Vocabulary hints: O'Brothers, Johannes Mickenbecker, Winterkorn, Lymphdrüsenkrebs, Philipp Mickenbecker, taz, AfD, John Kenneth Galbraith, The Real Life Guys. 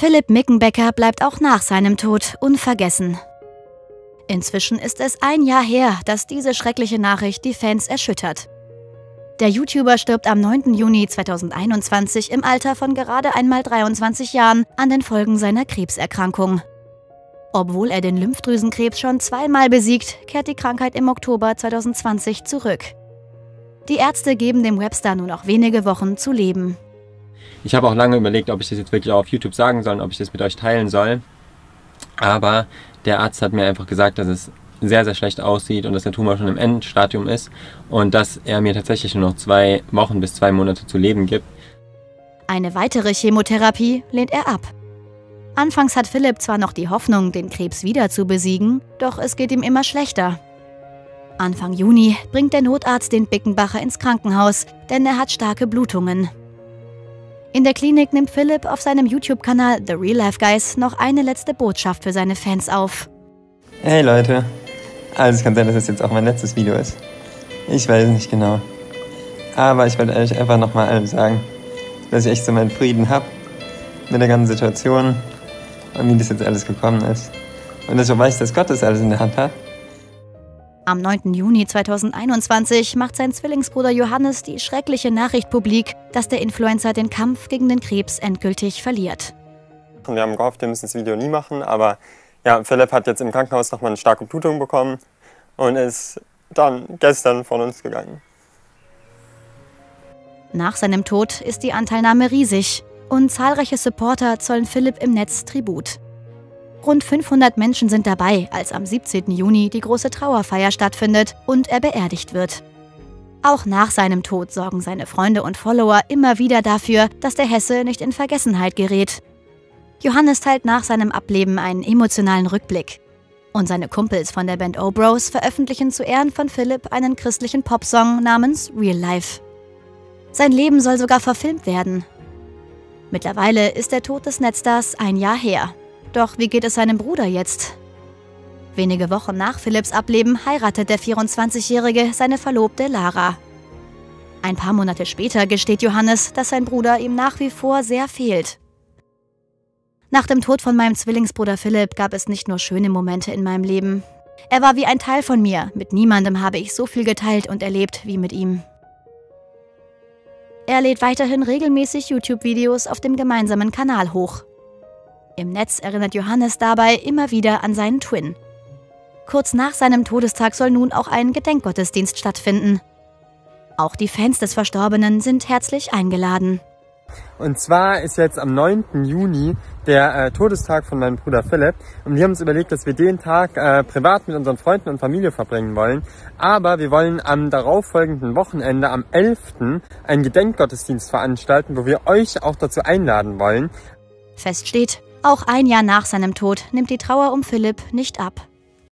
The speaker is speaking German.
Philipp Mickenbecker bleibt auch nach seinem Tod unvergessen. Inzwischen ist es ein Jahr her, dass diese schreckliche Nachricht die Fans erschüttert. Der YouTuber stirbt am 9. Juni 2021 im Alter von gerade einmal 23 Jahren an den Folgen seiner Krebserkrankung. Obwohl er den Lymphdrüsenkrebs schon zweimal besiegt, kehrt die Krankheit im Oktober 2020 zurück. Die Ärzte geben dem Webstar nur noch wenige Wochen zu leben. Ich habe auch lange überlegt, ob ich das jetzt wirklich auch auf YouTube sagen soll, ob ich das mit euch teilen soll. Aber der Arzt hat mir einfach gesagt, dass es sehr, sehr schlecht aussieht und dass der Tumor schon im Endstadium ist und dass er mir tatsächlich nur noch 2 Wochen bis 2 Monate zu leben gibt. Eine weitere Chemotherapie lehnt er ab. Anfangs hat Philipp zwar noch die Hoffnung, den Krebs wieder zu besiegen, doch es geht ihm immer schlechter. Anfang Juni bringt der Notarzt den Mickenbecker ins Krankenhaus, denn er hat starke Blutungen. In der Klinik nimmt Philipp auf seinem YouTube-Kanal The Real Life Guys noch eine letzte Botschaft für seine Fans auf. Hey Leute, also es kann sein, dass es jetzt auch mein letztes Video ist. Ich weiß nicht genau. Aber ich wollte euch einfach nochmal allen sagen, dass ich echt so meinen Frieden habe mit der ganzen Situation und wie das jetzt alles gekommen ist. Und dass ich weiß, dass Gott das alles in der Hand hat. Am 9. Juni 2021 macht sein Zwillingsbruder Johannes die schreckliche Nachricht publik, dass der Influencer den Kampf gegen den Krebs endgültig verliert. Und wir haben gehofft, wir müssen das Video nie machen, aber ja, Philipp hat jetzt im Krankenhaus nochmal eine starke Blutung bekommen und ist dann gestern von uns gegangen. Nach seinem Tod ist die Anteilnahme riesig und zahlreiche Supporter zollen Philipp im Netz Tribut. Rund 500 Menschen sind dabei, als am 17. Juni die große Trauerfeier stattfindet und er beerdigt wird. Auch nach seinem Tod sorgen seine Freunde und Follower immer wieder dafür, dass der Hesse nicht in Vergessenheit gerät. Johannes teilt nach seinem Ableben einen emotionalen Rückblick. Und seine Kumpels von der Band O'Brothers veröffentlichen zu Ehren von Philipp einen christlichen Popsong namens Real Life. Sein Leben soll sogar verfilmt werden. Mittlerweile ist der Tod des Netstars ein Jahr her. Doch wie geht es seinem Bruder jetzt? Wenige Wochen nach Philipps Ableben heiratet der 24-Jährige seine Verlobte Lara. Ein paar Monate später gesteht Johannes, dass sein Bruder ihm nach wie vor sehr fehlt. Nach dem Tod von meinem Zwillingsbruder Philipp gab es nicht nur schöne Momente in meinem Leben. Er war wie ein Teil von mir. Mit niemandem habe ich so viel geteilt und erlebt wie mit ihm. Er lädt weiterhin regelmäßig YouTube-Videos auf dem gemeinsamen Kanal hoch. Im Netz erinnert Johannes dabei immer wieder an seinen Twin. Kurz nach seinem Todestag soll nun auch ein Gedenkgottesdienst stattfinden. Auch die Fans des Verstorbenen sind herzlich eingeladen. Und zwar ist jetzt am 9. Juni der Todestag von meinem Bruder Philipp. Und wir haben uns überlegt, dass wir den Tag privat mit unseren Freunden und Familie verbringen wollen. Aber wir wollen am darauffolgenden Wochenende, am 11. einen Gedenkgottesdienst veranstalten, wo wir euch auch dazu einladen wollen. Fest steht: Auch ein Jahr nach seinem Tod nimmt die Trauer um Philipp nicht ab.